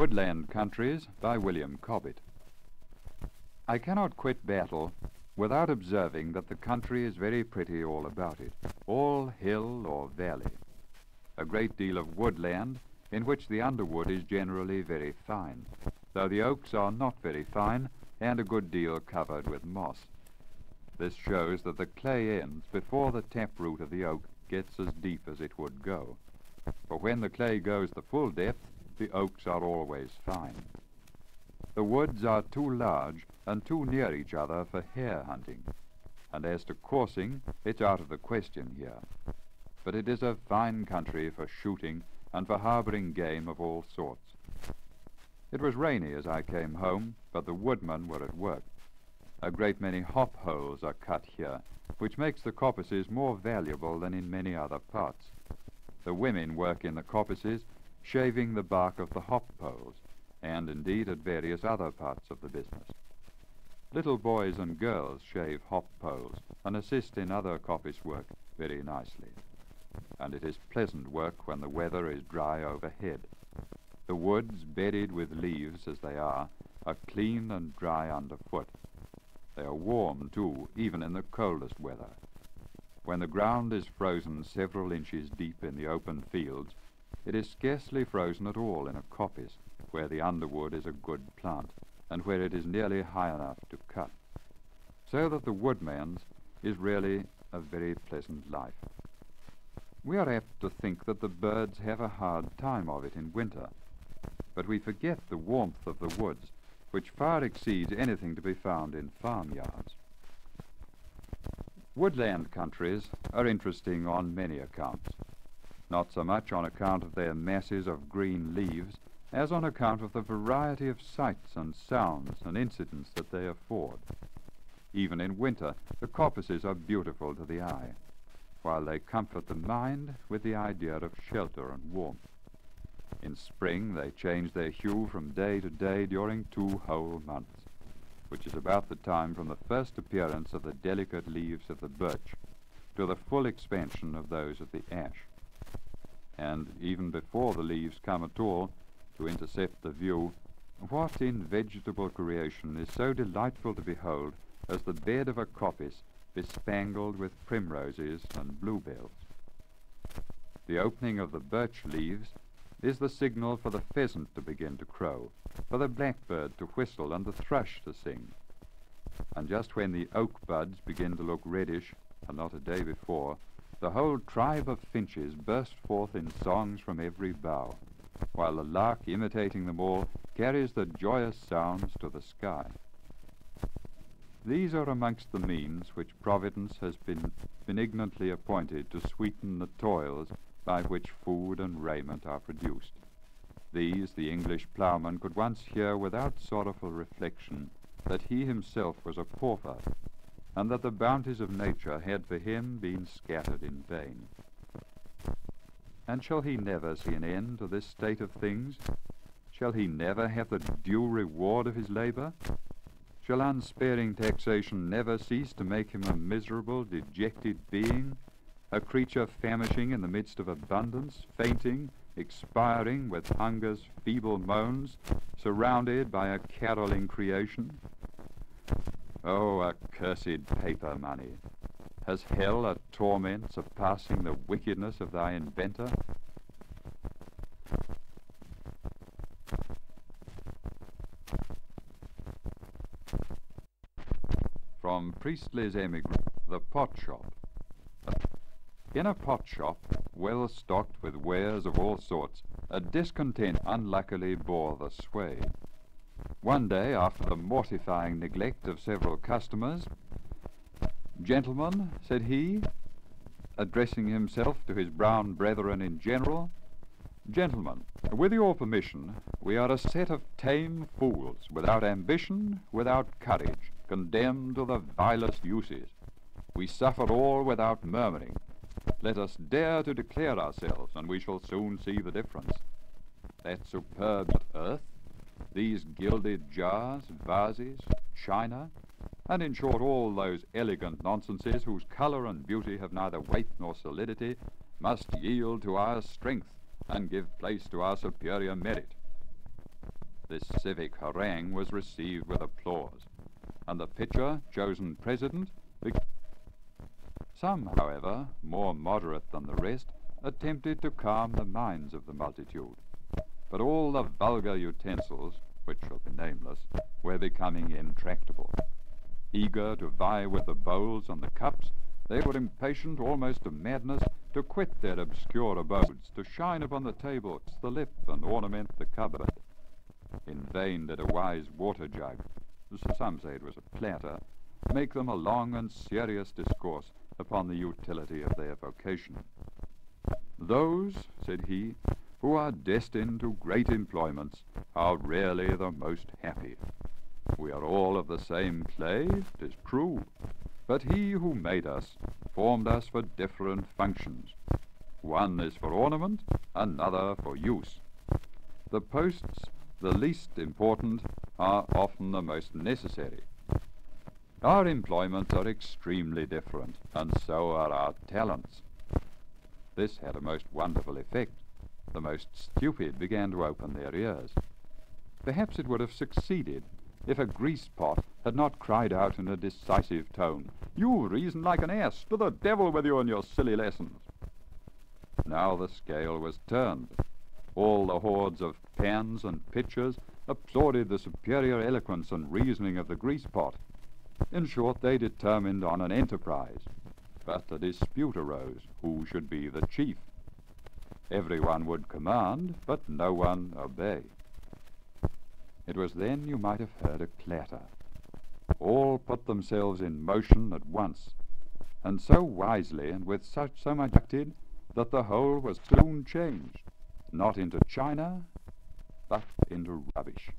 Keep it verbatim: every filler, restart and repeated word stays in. Woodland Countries by William Cobbett. I cannot quit Battle without observing that the country is very pretty all about it, all hill or valley. A great deal of woodland in which the underwood is generally very fine, though the oaks are not very fine and a good deal covered with moss. This shows that the clay ends before the taproot of the oak gets as deep as it would go, for when the clay goes the full depth, the oaks are always fine. The woods are too large and too near each other for hare hunting, and as to coursing, it's out of the question here. But it is a fine country for shooting and for harbouring game of all sorts. It was rainy as I came home, but the woodmen were at work. A great many hop holes are cut here, which makes the coppices more valuable than in many other parts. The women work in the coppices, shaving the bark of the hop poles, and indeed at various other parts of the business. Little boys and girls shave hop poles and assist in other coppice work very nicely, and it is pleasant work when the weather is dry overhead. The woods, bedded with leaves as they are, are clean and dry underfoot. They are warm too, even in the coldest weather. When the ground is frozen several inches deep in the open fields, it is scarcely frozen at all in a coppice, where the underwood is a good plant, and where it is nearly high enough to cut. So that the woodman's is really a very pleasant life. We are apt to think that the birds have a hard time of it in winter, but we forget the warmth of the woods, which far exceeds anything to be found in farmyards. Woodland countries are interesting on many accounts, not so much on account of their masses of green leaves as on account of the variety of sights and sounds and incidents that they afford. Even in winter, the coppices are beautiful to the eye, while they comfort the mind with the idea of shelter and warmth. In spring, they change their hue from day to day during two whole months, which is about the time from the first appearance of the delicate leaves of the birch to the full expansion of those of the ash. And even before the leaves come at all, to intercept the view, what in vegetable creation is so delightful to behold as the bed of a coppice bespangled with primroses and bluebells? The opening of the birch leaves is the signal for the pheasant to begin to crow, for the blackbird to whistle and the thrush to sing. And just when the oak buds begin to look reddish, and not a day before, the whole tribe of finches burst forth in songs from every bough, while the lark, imitating them all, carries the joyous sounds to the sky. These are amongst the means which Providence has been benignantly appointed to sweeten the toils by which food and raiment are produced. These the English ploughman could once hear without sorrowful reflection, that he himself was a pauper, and that the bounties of nature had for him been scattered in vain. And shall he never see an end to this state of things? Shall he never have the due reward of his labour? Shall unsparing taxation never cease to make him a miserable, dejected being, a creature famishing in the midst of abundance, fainting, expiring with hunger's feeble moans, surrounded by a carolling creation? Oh, accursed paper money! Has hell a torment surpassing the wickedness of thy inventor? From Priestley's Emigrant, The Pot Shop. In a pot shop, well stocked with wares of all sorts, a discontent unluckily bore the sway. One day, after the mortifying neglect of several customers, "Gentlemen," said he, addressing himself to his brown brethren in general, "Gentlemen, with your permission, we are a set of tame fools, without ambition, without courage, condemned to the vilest uses. We suffer all without murmuring. Let us dare to declare ourselves, and we shall soon see the difference. That superb earth, these gilded jars, vases, china, and in short all those elegant nonsenses whose colour and beauty have neither weight nor solidity, must yield to our strength and give place to our superior merit." This civic harangue was received with applause, and the pitcher, chosen president, became... Some, however, more moderate than the rest, attempted to calm the minds of the multitude. But all the vulgar utensils, which shall be nameless, were becoming intractable. Eager to vie with the bowls and the cups, they were impatient almost to madness to quit their obscure abodes, to shine upon the table, the lip, and ornament the cupboard. In vain did a wise water jug, some say it was a platter, make them a long and serious discourse upon the utility of their vocation. Those, said he, who are destined to great employments are rarely the most happy. We are all of the same clay, it is true, but he who made us formed us for different functions. One is for ornament, another for use. The posts, the least important, are often the most necessary. Our employments are extremely different, and so are our talents. This had a most wonderful effect. The most stupid began to open their ears. Perhaps it would have succeeded if a grease-pot had not cried out in a decisive tone, "You reason like an ass, to the devil with you and your silly lessons." Now the scale was turned. All the hordes of pans and pitchers applauded the superior eloquence and reasoning of the grease-pot. In short, they determined on an enterprise. But a dispute arose, who should be the chief. Everyone would command, but no one obey. It was then you might have heard a clatter. All put themselves in motion at once, and so wisely and with such so much acted that the whole was soon changed, not into china, but into rubbish.